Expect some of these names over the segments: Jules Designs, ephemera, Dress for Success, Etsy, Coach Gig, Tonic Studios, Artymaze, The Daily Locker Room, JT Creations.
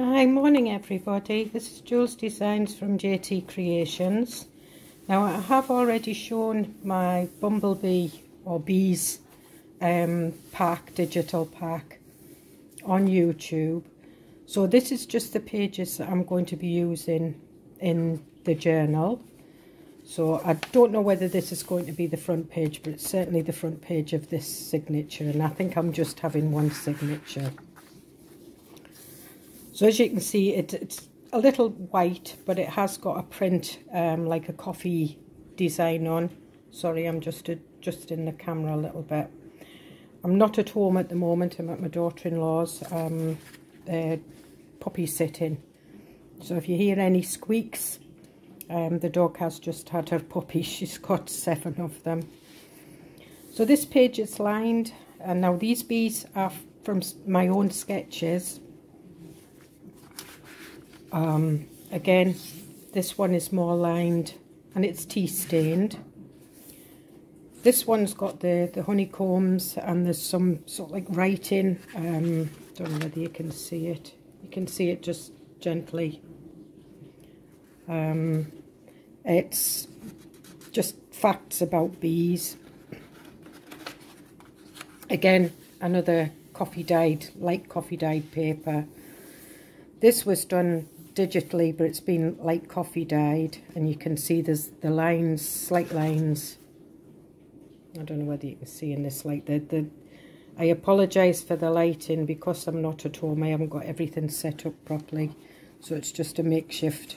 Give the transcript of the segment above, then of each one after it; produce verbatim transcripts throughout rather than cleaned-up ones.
Hi, morning everybody. This is Jules Designs from J T Creations. Now I have already shown my bumblebee or bees um, pack, digital pack on YouTube. So this is just the pages that I'm going to be using in the journal. So I don't know whether this is going to be the front page, but it's certainly the front page of this signature, and I think I'm just having one signature. So as you can see, it, it's a little white, but it has got a print um, like a coffee design on. Sorry, I'm just a, just in the camera a little bit. I'm not at home at the moment. I'm at my daughter-in-law's. Um, they're puppy sitting. So if you hear any squeaks, um, the dog has just had her puppy. She's got seven of them. So this page is lined, and now these bees are from my own sketches. Um, again, this one is more lined and it's tea stained. This one's got the, the honeycombs, and there's some sort of like writing. Um, don't know whether you can see it. You can see it just gently. Um, it's just facts about bees. Again, another coffee dyed, light coffee dyed paper. This was done digitally, but it's been light coffee dyed, and you can see there's the lines, slight lines. I don't know whether you can see in this light. The, the, I apologise for the lighting because I'm not at home. I haven't got everything set up properly, so it's just a makeshift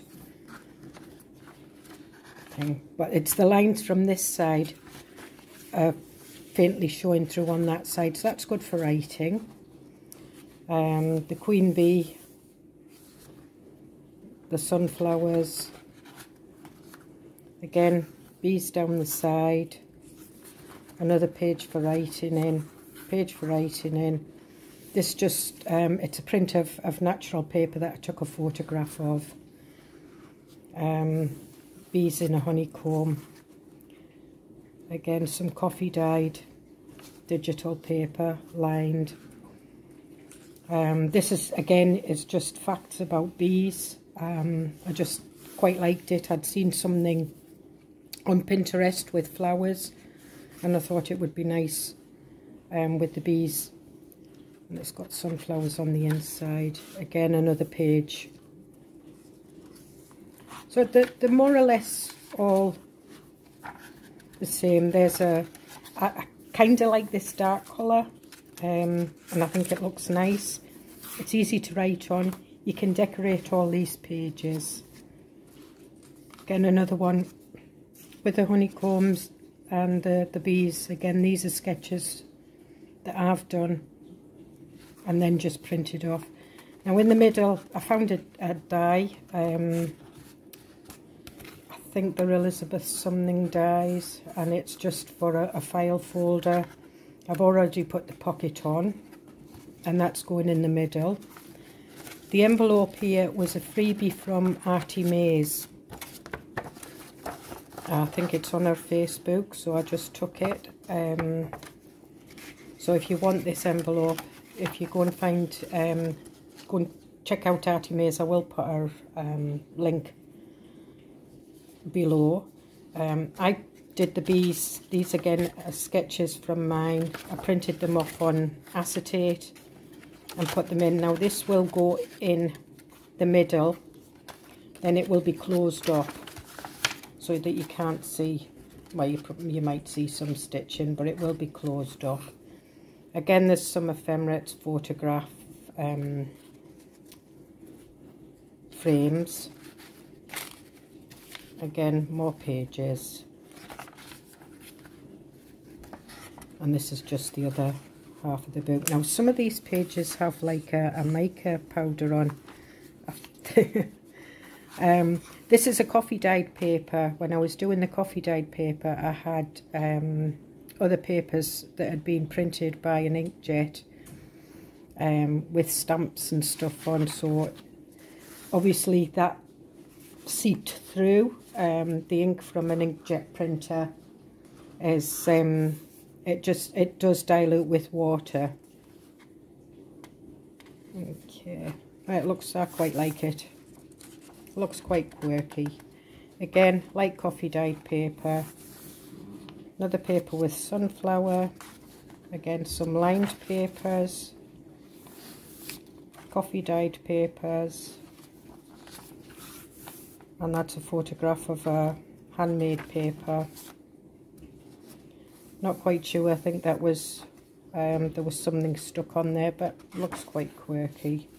thing. But it's the lines from this side uh, faintly showing through on that side, so that's good for writing. Um, the queen bee, the sunflowers, again bees down the side, another page for writing in, page for writing in. This just, um, it's a print of, of natural paper that I took a photograph of. Um, bees in a honeycomb, again some coffee dyed digital paper lined. Um, this is again is just facts about bees. Um, I just quite liked it. I'd seen something on Pinterest with flowers, and I thought it would be nice um, with the bees. And it's got sunflowers on the inside. Again, another page. So they're, they're more or less all the same. There's a, I, I kind of like this dark colour, um, and I think it looks nice. It's easy to write on. You can decorate all these pages. Again, another one with the honeycombs and the, the bees. Again, these are sketches that I've done and then just printed off. Now in the middle, I found a, a dye. Um, I think they're Elizabeth something dyes, and it's just for a, a file folder. I've already put the pocket on, and that's going in the middle. The envelope here was a freebie from Artymaze. I think it's on her Facebook, so I just took it. Um, so if you want this envelope, if you go and find, um, go and check out Artymaze, I will put her um, link below. Um, I did the bees. These again are sketches from mine. I printed them off on acetate and put them in. Now this will go in the middle, then it will be closed up so that you can't see. Well, you, you might see some stitching, but it will be closed off. Again, there's some ephemerates, photograph um, frames. Again, more pages, and this is just the other half of the book. Now some of these pages have like a, a mica powder on. um, this is a coffee dyed paper. When I was doing the coffee dyed paper, I had um, other papers that had been printed by an inkjet um, with stamps and stuff on, so obviously that seeped through. Um, the ink from an inkjet printer is um, It just, it does dilute with water. Okay, It looks, I quite like it. Looks quite quirky. Again, light coffee dyed paper. Another paper with sunflower. Again, some lined papers. Coffee dyed papers. And that's a photograph of a handmade paper. Not quite sure. I think that was um, there was something stuck on there, but looks quite quirky.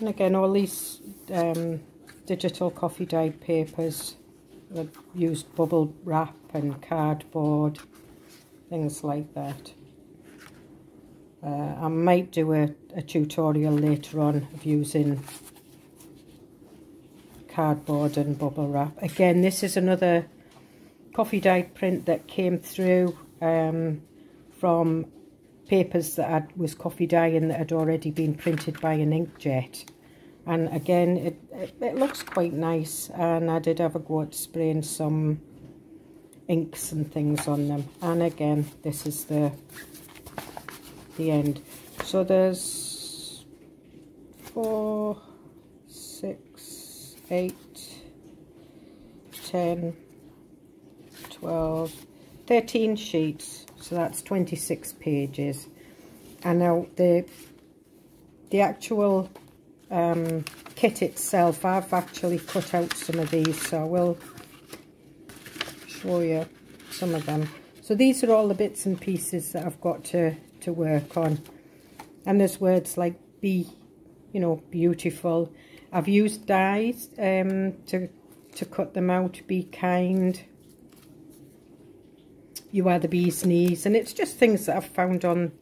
And again, all these um, digital coffee dyed papers that used bubble wrap and cardboard, things like that. Uh, I might do a, a tutorial later on of using cardboard and bubble wrap. Again, this is another coffee dyed print that came through um, from papers that I was coffee dyeing that had already been printed by an inkjet, and again it, it, it looks quite nice, and I did have a go at spraying some inks and things on them. And again, this is the the end. So there's four, six, eight, ten, twelve, thirteen sheets. So that's twenty-six pages. And now the the actual um, kit itself, I've actually cut out some of these, so I will show you some of them. So these are all the bits and pieces that I've got to, to work on. And there's words like be, you know, beautiful. I've used dies um, to, to cut them out. Be kind. You are the bee's knees. And it's just things that I've found on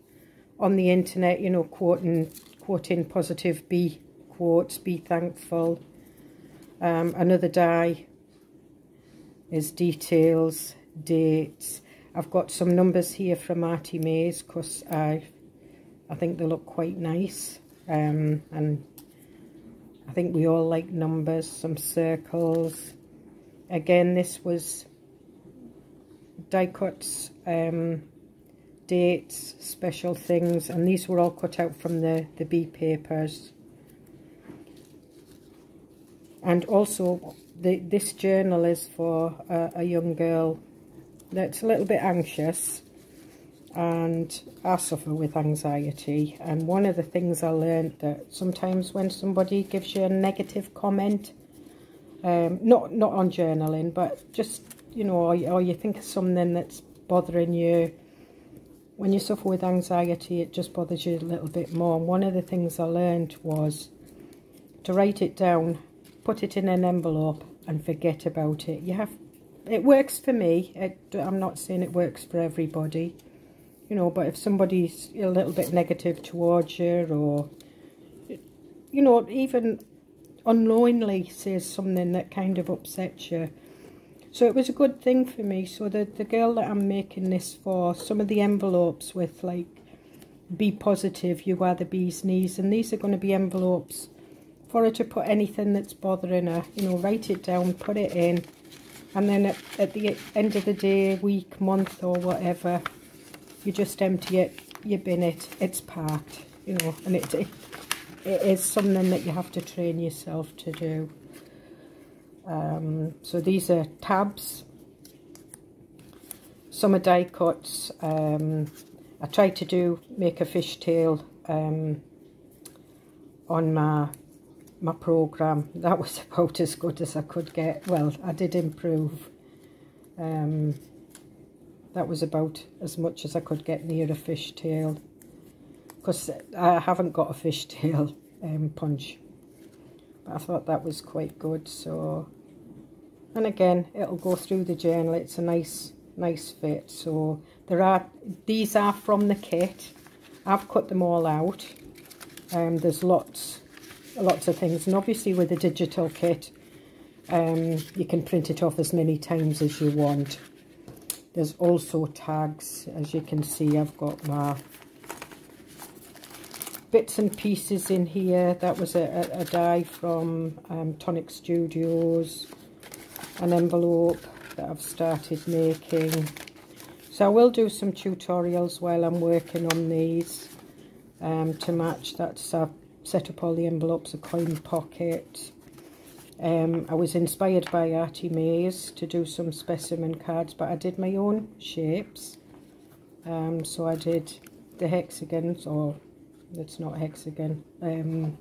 on the internet, you know, quoting quoting positive bee quotes. Be thankful. Um, another die is details, dates. I've got some numbers here from Artymaze because I I think they look quite nice. Um, and I think we all like numbers. Some circles. Again, this was die cuts, um, dates, special things, and these were all cut out from the, the bee papers. And also the, this journal is for a, a young girl that's a little bit anxious, and I suffer with anxiety, and one of the things I learned that sometimes when somebody gives you a negative comment, um, not, not on journaling, but just, you know, or, or you think of something that's bothering you. When you suffer with anxiety, it just bothers you a little bit more. And one of the things I learned was to write it down, put it in an envelope, and forget about it. You have, it works for me. It, I'm not saying it works for everybody, you know. But if somebody's a little bit negative towards you, or, you know, even unknowingly says something that kind of upsets you. So it was a good thing for me. So the, the girl that I'm making this for, some of the envelopes with like, be positive, you are the bee's knees. And these are going to be envelopes for her to put anything that's bothering her. You know, write it down, put it in. And then at, at the end of the day, week, month or whatever, you just empty it, you bin it, it's parked. You know, and it, it, it is something that you have to train yourself to do. Um, so these are tabs, some are die cuts. um, I tried to do make a fishtail um, on my my programme. That was about as good as I could get. Well, I did improve. Um, that was about as much as I could get near a fishtail, because I haven't got a fishtail um, punch, but I thought that was quite good. So, and again, it'll go through the journal. It's a nice, nice fit. So there are, these are from the kit. I've cut them all out. Um, there's lots, lots of things. And obviously with a digital kit, um, you can print it off as many times as you want. There's also tags. As you can see, I've got my bits and pieces in here. That was a, a, a die from um, Tonic Studios. An envelope that I've started making. So I will do some tutorials while I'm working on these um, to match. That's I've set up all the envelopes, a coin pocket. Um, I was inspired by Artymaze to do some specimen cards, but I did my own shapes. Um, so I did the hexagons, or it's not hexagon. Um,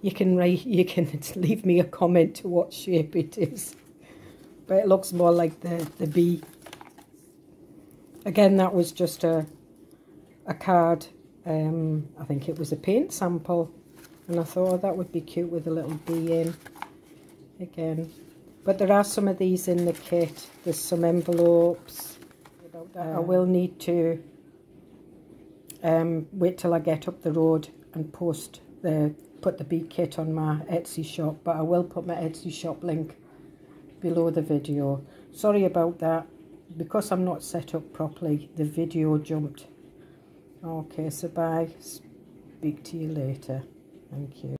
you can write, you can leave me a comment to what shape it is, but it looks more like the the bee. Again, that was just a a card. Um, I think it was a paint sample. And I thought, oh, that would be cute with a little bee in again. But there are some of these in the kit. There's some envelopes. About that. Um, I will need to um, wait till I get up the road and post the put the bee kit on my Etsy shop. But I will put my Etsy shop link below the video. Sorry about that. Because I'm not set up properly, the video jumped. Okay, so bye. Speak to you later. Thank you.